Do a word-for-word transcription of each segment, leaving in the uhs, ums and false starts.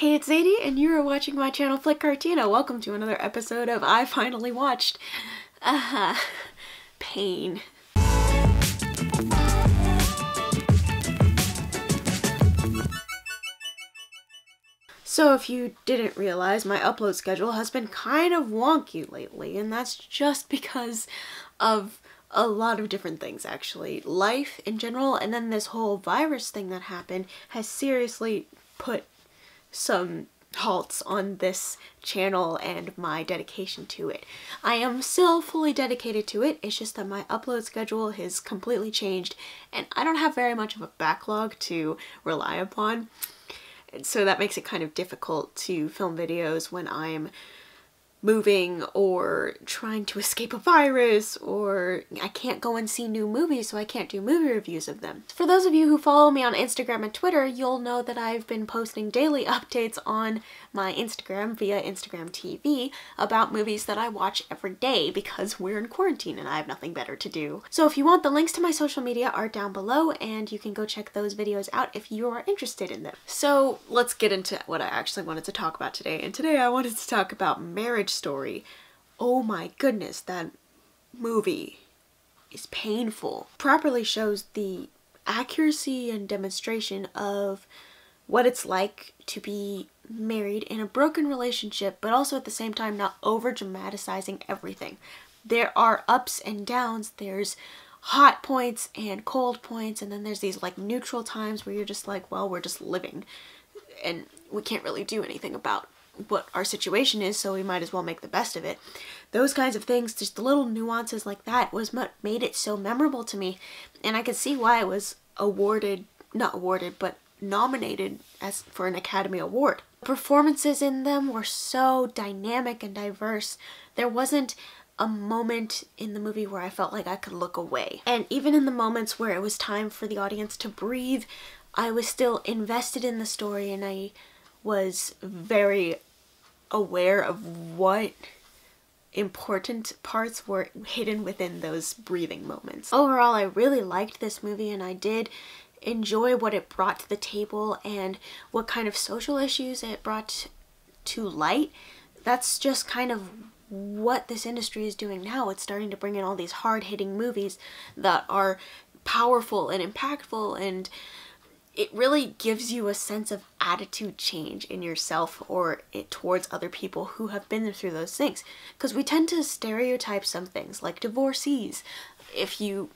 Hey, it's Zadie, and you are watching my channel, Flick Cartina. Welcome to another episode of I Finally Watched. Uh-huh. Pain. So if you didn't realize, my upload schedule has been kind of wonky lately, and that's just because of a lot of different things, actually. Life in general, and then this whole virus thing that happened has seriously put some halts on this channel and my dedication to it. I am still fully dedicated to it, it's just that my upload schedule has completely changed, and I don't have very much of a backlog to rely upon. So that makes it kind of difficult to film videos when I'm moving or trying to escape a virus, or I can't go and see new movies, so I can't do movie reviews of them. For those of you who follow me on Instagram and Twitter, you'll know that I've been posting daily updates on my Instagram via Instagram T V about movies that I watch every day because we're in quarantine and I have nothing better to do. So if you want, the links to my social media are down below and you can go check those videos out if you are interested in them. So let's get into what I actually wanted to talk about today, and today I wanted to talk about Marriage Story. Oh my goodness, that movie is painful. Properly shows the accuracy and demonstration of what it's like to be married in a broken relationship, but also at the same time not over dramatizing everything. There are ups and downs, there's hot points and cold points, and then there's these like neutral times where you're just like, well, we're just living and we can't really do anything about what our situation is, so we might as well make the best of it. Those kinds of things, just the little nuances like that, was what made it so memorable to me, and I could see why it was awarded, not awarded, but nominated as for an Academy Award. Performances in them were so dynamic and diverse. There wasn't a moment in the movie where I felt like I could look away, and even in the moments where it was time for the audience to breathe, I was still invested in the story, and I was very aware of what important parts were hidden within those breathing moments. Overall, I really liked this movie, and I did enjoy what it brought to the table and what kind of social issues it brought to light. That's just kind of what this industry is doing now. It's starting to bring in all these hard-hitting movies that are powerful and impactful, and it really gives you a sense of attitude change in yourself or it towards other people who have been through those things. Because we tend to stereotype some things, like divorcees. If you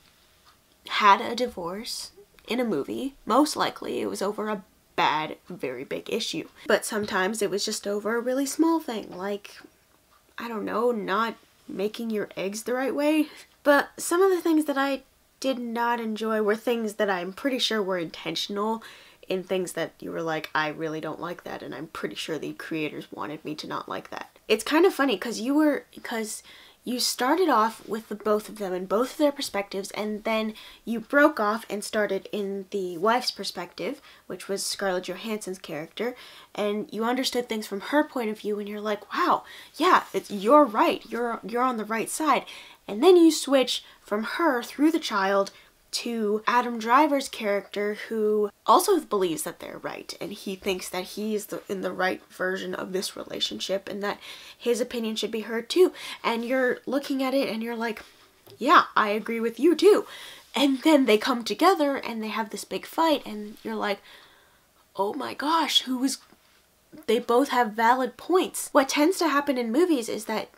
had a divorce in a movie, most likely it was over a bad, very big issue. But sometimes it was just over a really small thing, like, I don't know, not making your eggs the right way. But some of the things that I did not enjoy were things that I'm pretty sure were intentional, in things that you were like, I really don't like that, and I'm pretty sure the creators wanted me to not like that. It's kind of funny because you were because you started off with the both of them and both of their perspectives, and then you broke off and started in the wife's perspective, which was Scarlett Johansson's character, and you understood things from her point of view, and you're like, wow, yeah, it's, you're right, you're you're on the right side. And then you switch from her through the child to Adam Driver's character, who also believes that they're right, and he thinks that he is the, in the right version of this relationship and that his opinion should be heard too. And you're looking at it and you're like, yeah, I agree with you too. And then they come together and they have this big fight, and you're like, oh my gosh, who was... They both have valid points. What tends to happen in movies is that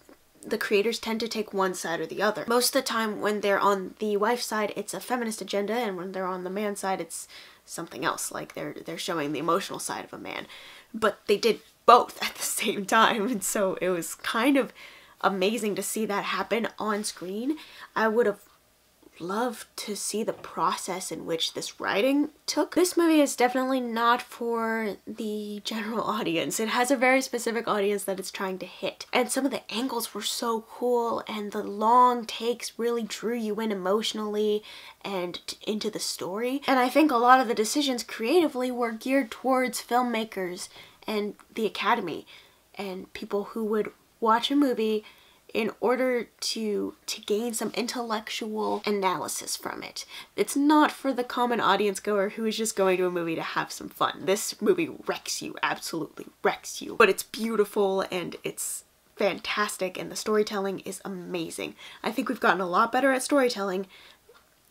the creators tend to take one side or the other. Most of the time when they're on the wife's side, it's a feminist agenda, and when they're on the man's side, it's something else, like they're they're showing the emotional side of a man. But they did both at the same time, and so it was kind of amazing to see that happen on screen. I would have loved to see the process in which this writing took. This movie is definitely not for the general audience. It has a very specific audience that it's trying to hit. And some of the angles were so cool, and the long takes really drew you in emotionally and into the story. And I think a lot of the decisions creatively were geared towards filmmakers and the Academy and people who would watch a movie in order to to gain some intellectual analysis from it. It's not for the common audience goer who is just going to a movie to have some fun. This movie wrecks you, absolutely wrecks you, but it's beautiful and it's fantastic and the storytelling is amazing. I think we've gotten a lot better at storytelling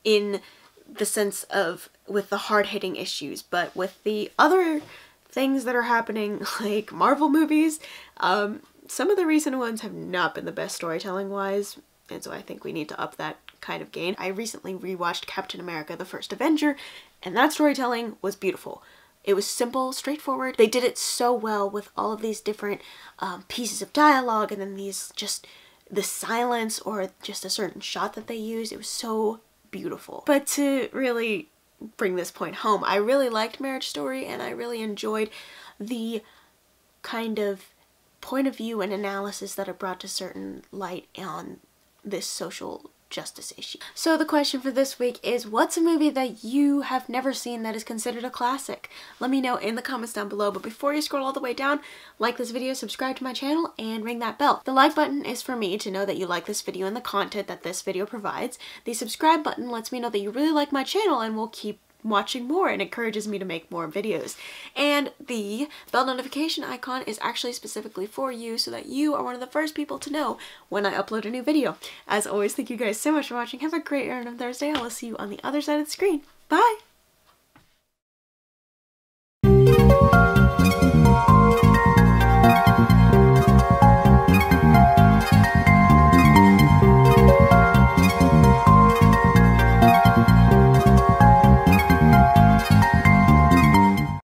in the sense of with the hard-hitting issues, but with the other things that are happening, like Marvel movies, um, some of the recent ones have not been the best storytelling-wise, and so I think we need to up that kind of gain. I recently rewatched Captain America The First Avenger, and that storytelling was beautiful. It was simple, straightforward. They did it so well with all of these different um, pieces of dialogue, and then these just the silence or just a certain shot that they used. It was so beautiful. But to really bring this point home, I really liked Marriage Story, and I really enjoyed the kind of point of view and analysis that it brought to certain light on this social justice issue. So the question for this week is, what's a movie that you have never seen that is considered a classic? Let me know in the comments down below, but before you scroll all the way down, like this video, subscribe to my channel, and ring that bell. The like button is for me to know that you like this video and the content that this video provides. The subscribe button lets me know that you really like my channel and will keep watching more and encourages me to make more videos. And the bell notification icon is actually specifically for you so that you are one of the first people to know when I upload a new video. As always, thank you guys so much for watching. Have a great end of Thursday. I will see you on the other side of the screen. Bye!